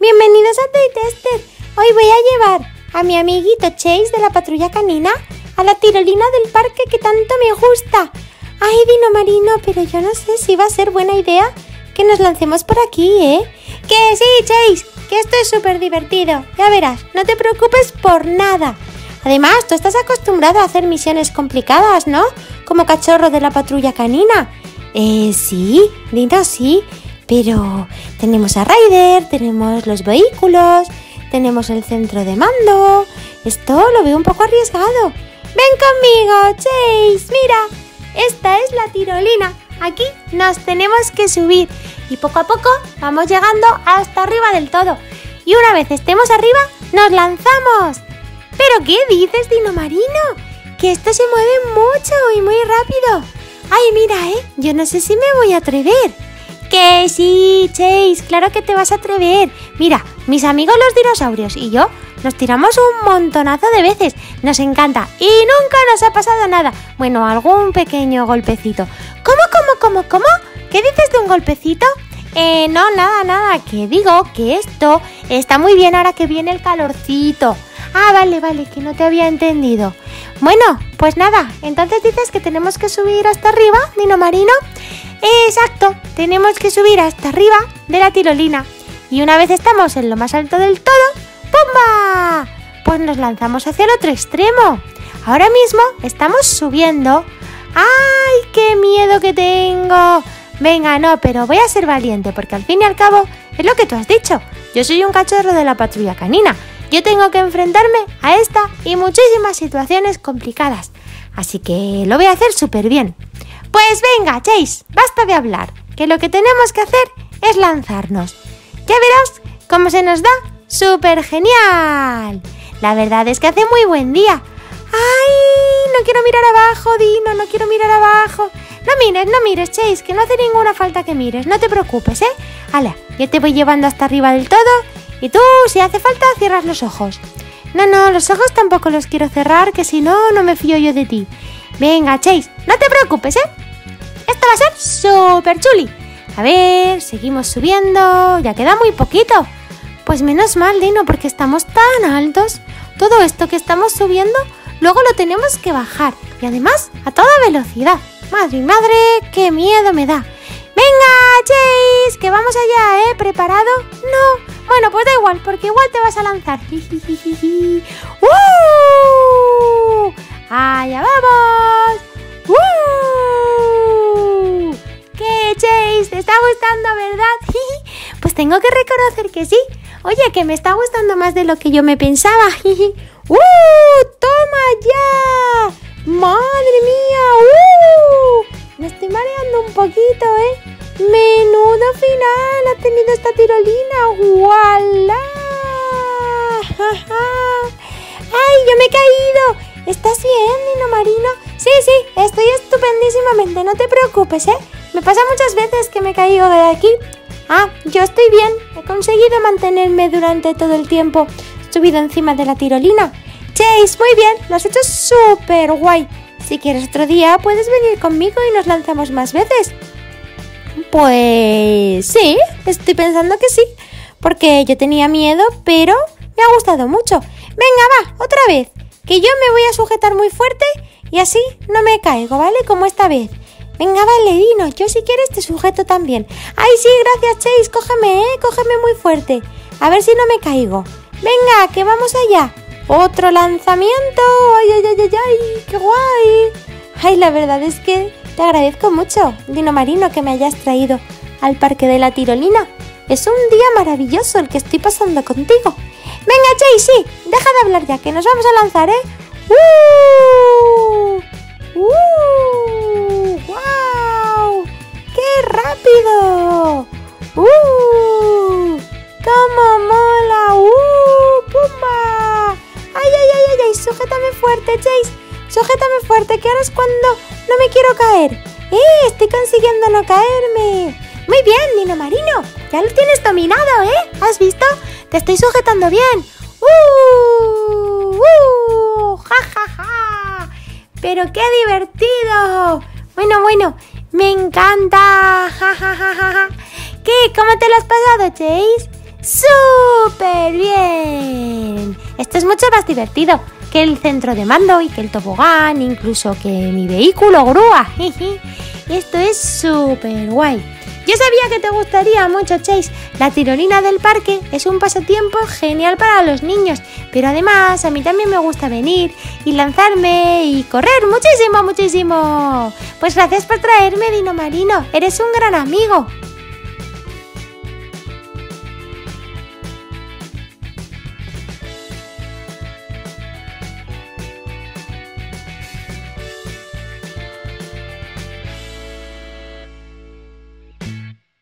Bienvenidos a Toy Tester. Hoy voy a llevar a mi amiguito Chase de la patrulla canina a la tirolina del parque que tanto me gusta. Ay, Dino Marino, pero yo no sé si va a ser buena idea que nos lancemos por aquí, ¿eh? Que sí, Chase, que esto es súper divertido. Ya verás, no te preocupes por nada. Además, tú estás acostumbrado a hacer misiones complicadas, ¿no? Como cachorro de la patrulla canina. Sí, Dino, sí. Pero tenemos a Ryder, tenemos los vehículos, tenemos el centro de mando. Esto lo veo un poco arriesgado. ¡Ven conmigo, Chase! ¡Mira! Esta es la tirolina. Aquí nos tenemos que subir. Y poco a poco vamos llegando hasta arriba del todo. Y una vez estemos arriba, nos lanzamos. ¿Pero qué dices, Dino Marino? Que esto se mueve mucho y muy rápido. ¡Ay, mira, yo no sé si me voy a atrever! ¡Que sí, Chase! ¡Claro que te vas a atrever! Mira, mis amigos los dinosaurios y yo nos tiramos un montonazo de veces. Nos encanta y nunca nos ha pasado nada. Bueno, algún pequeño golpecito. ¿Cómo? ¿Qué dices de un golpecito? No, nada. Que digo que esto está muy bien ahora que viene el calorcito. Ah, vale, que no te había entendido. Bueno, pues nada. Entonces dices que tenemos que subir hasta arriba, Dino Marino. Exacto, tenemos que subir hasta arriba de la tirolina. Y una vez estamos en lo más alto del todo, ¡pumba! Pues nos lanzamos hacia el otro extremo. Ahora mismo estamos subiendo. ¡Ay, qué miedo que tengo! Venga, no, pero voy a ser valiente, porque al fin y al cabo es lo que tú has dicho. Yo soy un cachorro de la patrulla canina. Yo tengo que enfrentarme a esta y muchísimas situaciones complicadas. Así que lo voy a hacer súper bien. Pues venga, Chase, basta de hablar, que lo que tenemos que hacer es lanzarnos. Ya verás cómo se nos da súper genial. La verdad es que hace muy buen día. ¡Ay! No quiero mirar abajo, Dino, no quiero mirar abajo. No mires, Chase, que no hace ninguna falta que mires, no te preocupes, ¿eh? Hala, yo te voy llevando hasta arriba del todo y tú, si hace falta, cierras los ojos. No, los ojos tampoco los quiero cerrar, que si no, no me fío yo de ti. Venga, Chase, no te preocupes, ¿eh? Esto va a ser súper chuli. A ver, seguimos subiendo. Ya queda muy poquito. Pues menos mal, Dino, porque estamos tan altos. Todo esto que estamos subiendo, luego lo tenemos que bajar. Y además, a toda velocidad. Madre, qué miedo me da. Venga, Chase, que vamos allá, ¿eh? ¿Preparado? No. Bueno, pues da igual, porque igual te vas a lanzar. ¡Uh! ¡Allá vamos! ¡Uh! ¿Qué, Chase? ¿Te está gustando, verdad? Pues tengo que reconocer que sí. Oye, que me está gustando más de lo que yo me pensaba. ¡Uh! ¡Toma ya! ¡Madre mía! ¡Uh! Me estoy mareando un poquito, ¿eh? ¡Menudo final ha tenido esta tirolina! ¡Guala! ¡Ay, yo me he caído! ¿Estás bien, Dino Marino? Sí, estoy estupendísimamente, no te preocupes, ¿eh? Me pasa muchas veces que me caigo de aquí. Ah, yo estoy bien, he conseguido mantenerme durante todo el tiempo subido encima de la tirolina. Chase, muy bien, lo has hecho súper guay. Si quieres otro día, puedes venir conmigo y nos lanzamos más veces. Pues sí, estoy pensando que sí, porque yo tenía miedo, pero me ha gustado mucho. Venga, va, otra vez. Que yo me voy a sujetar muy fuerte y así no me caigo, ¿vale? Como esta vez. Venga, vale, Dino, yo si quieres te sujeto también. ¡Ay, sí, gracias, Chase! Cógeme, ¿eh? Cógeme muy fuerte. A ver si no me caigo. Venga, que vamos allá. ¡Otro lanzamiento! ¡Ay, qué guay! Ay, la verdad es que te agradezco mucho, Dino Marino, que me hayas traído al parque de la tirolina. Es un día maravilloso el que estoy pasando contigo. Venga, Chase, sí, deja de hablar ya, que nos vamos a lanzar, ¿eh? ¡Wow! ¡Qué rápido! ¡Cómo mola! ¡Pumba! ¡Ay! Sujétame fuerte, Chase. Sujétame fuerte, que ahora es cuando no me quiero caer. Estoy consiguiendo no caerme. Muy bien, Dino Marino. Ya lo tienes dominado, ¿eh? ¿Has visto? ¡Te estoy sujetando bien! ¡Ja! ¡Pero qué divertido! Bueno, me encanta. ¡Ja! ¿Qué? ¿Cómo te lo has pasado, Chase? ¡Súper! ¡Súper bien! Esto es mucho más divertido que el centro de mando y que el tobogán, incluso que mi vehículo grúa. Esto es súper guay. Yo sabía que te gustaría mucho, Chase. La tirolina del parque es un pasatiempo genial para los niños, pero además a mí también me gusta venir y lanzarme y correr muchísimo, muchísimo. Pues gracias por traerme, Dino Marino. Eres un gran amigo.